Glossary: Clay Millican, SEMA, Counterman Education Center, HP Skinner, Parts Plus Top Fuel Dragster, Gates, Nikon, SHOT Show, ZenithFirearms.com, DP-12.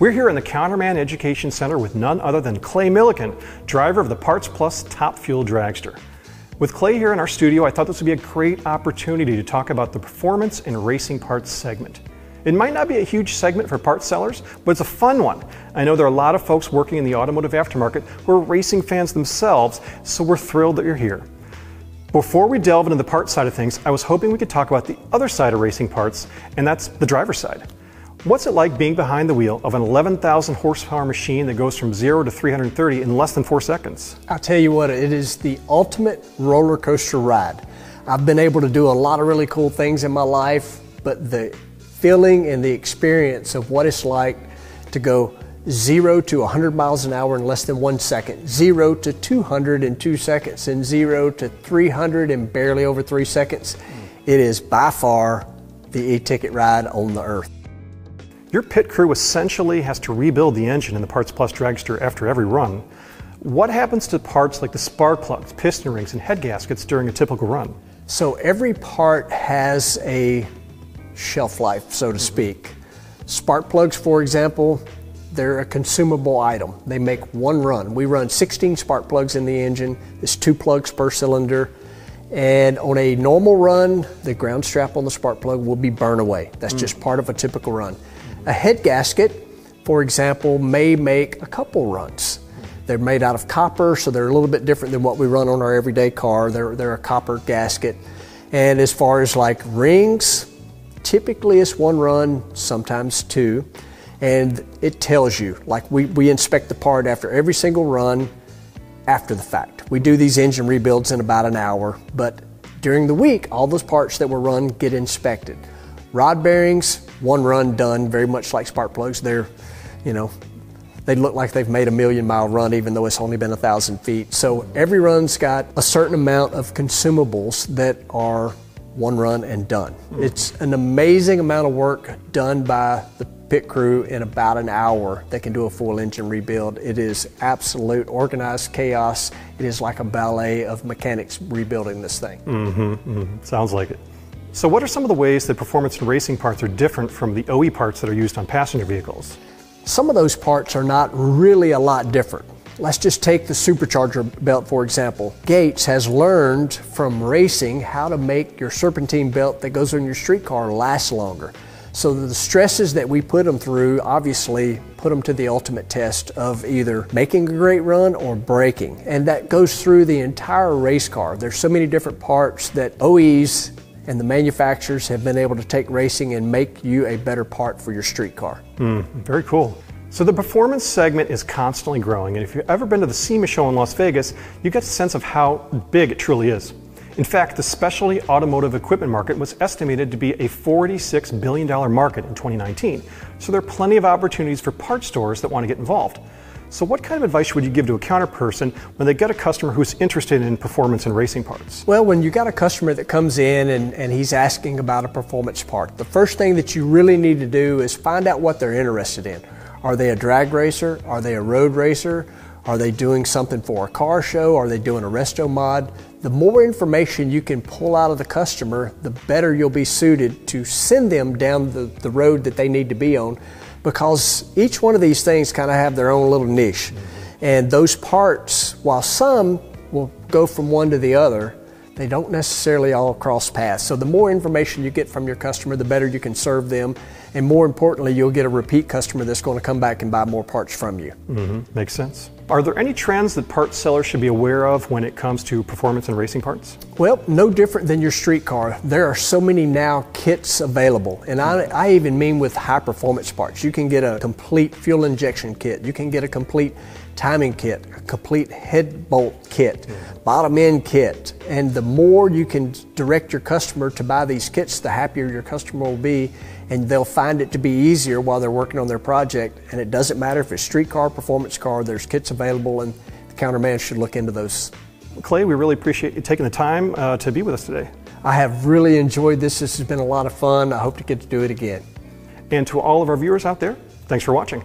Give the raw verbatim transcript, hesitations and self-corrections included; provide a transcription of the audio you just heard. We're here in the Counterman Education Center with none other than Clay Millican, driver of the Parts Plus Top Fuel Dragster. With Clay here in our studio, I thought this would be a great opportunity to talk about the performance and racing parts segment. It might not be a huge segment for parts sellers, but it's a fun one. I know there are a lot of folks working in the automotive aftermarket who are racing fans themselves, so we're thrilled that you're here. Before we delve into the parts side of things, I was hoping we could talk about the other side of racing parts, and that's the driver's side. What's it like being behind the wheel of an eleven thousand horsepower machine that goes from zero to three hundred thirty in less than four seconds? I'll tell you what, it is the ultimate roller coaster ride. I've been able to do a lot of really cool things in my life, but the feeling and the experience of what it's like to go zero to one hundred miles an hour in less than one second, zero to two hundred in two seconds, and zero to three hundred in barely over three seconds. It is by far the e-ticket ride on the earth. Your pit crew essentially has to rebuild the engine in the Parts Plus Dragster after every run. What happens to parts like the spark plugs, piston rings, and head gaskets during a typical run? So every part has a shelf life, so to speak. Spark plugs, for example, they're a consumable item. They make one run. We run sixteen spark plugs in the engine. It's two plugs per cylinder. And on a normal run, the ground strap on the spark plug will be burned away. That's mm. just part of a typical run. A head gasket, for example, may make a couple runs. They're made out of copper, so they're a little bit different than what we run on our everyday car. They're, they're a copper gasket. And as far as like rings, typically it's one run, sometimes two. And it tells you, like we, we inspect the part after every single run after the fact. We do these engine rebuilds in about an hour, but during the week, all those parts that were run get inspected. Rod bearings, one run done, very much like spark plugs. They're, you know, they look like they've made a million mile run even though it's only been a thousand feet. So every run's got a certain amount of consumables that are one run and done. Mm-hmm. It's an amazing amount of work done by the pit crew in about an hour that can do a full engine rebuild. It is absolute organized chaos. It is like a ballet of mechanics rebuilding this thing. Mm-hmm, mm-hmm. Sounds like it. So what are some of the ways that performance and racing parts are different from the O E parts that are used on passenger vehicles? Some of those parts are not really a lot different. Let's just take the supercharger belt, for example. Gates has learned from racing how to make your serpentine belt that goes on your street car last longer. So the stresses that we put them through obviously put them to the ultimate test of either making a great run or braking. And that goes through the entire race car. There's so many different parts that O Es and the manufacturers have been able to take racing and make you a better part for your street car. Mm, very cool. So the performance segment is constantly growing, and if you've ever been to the SEMA show in Las Vegas, you get a sense of how big it truly is. In fact, the specialty automotive equipment market was estimated to be a forty-six billion dollar market in twenty nineteen, so there are plenty of opportunities for parts stores that want to get involved. So what kind of advice would you give to a counter person when they get a customer who's interested in performance and racing parts? Well, when you got a customer that comes in and, and he's asking about a performance part, the first thing that you really need to do is find out what they're interested in. Are they a drag racer? Are they a road racer? Are they doing something for a car show? Are they doing a resto mod? The more information you can pull out of the customer, the better you'll be suited to send them down the, the road that they need to be on, because each one of these things kind of have their own little niche. Mm-hmm. And those parts, while some will go from one to the other, they don't necessarily all cross paths. So the more information you get from your customer, the better you can serve them. And more importantly, you'll get a repeat customer that's going to come back and buy more parts from you. Mm-hmm. Makes sense. Are there any trends that parts sellers should be aware of when it comes to performance and racing parts? Well, no different than your street car. There are so many now kits available. And I, I even mean with high performance parts. You can get a complete fuel injection kit. You can get a complete timing kit, a complete head bolt kit, mm. bottom end kit. And the more you can direct your customer to buy these kits, the happier your customer will be. And they'll find it to be easier while they're working on their project. And it doesn't matter if it's street car, performance car, there's kits available, and the counterman should look into those. Clay, we really appreciate you taking the time uh, to be with us today. I have really enjoyed this. This has been a lot of fun. I hope to get to do it again. And to all of our viewers out there, thanks for watching.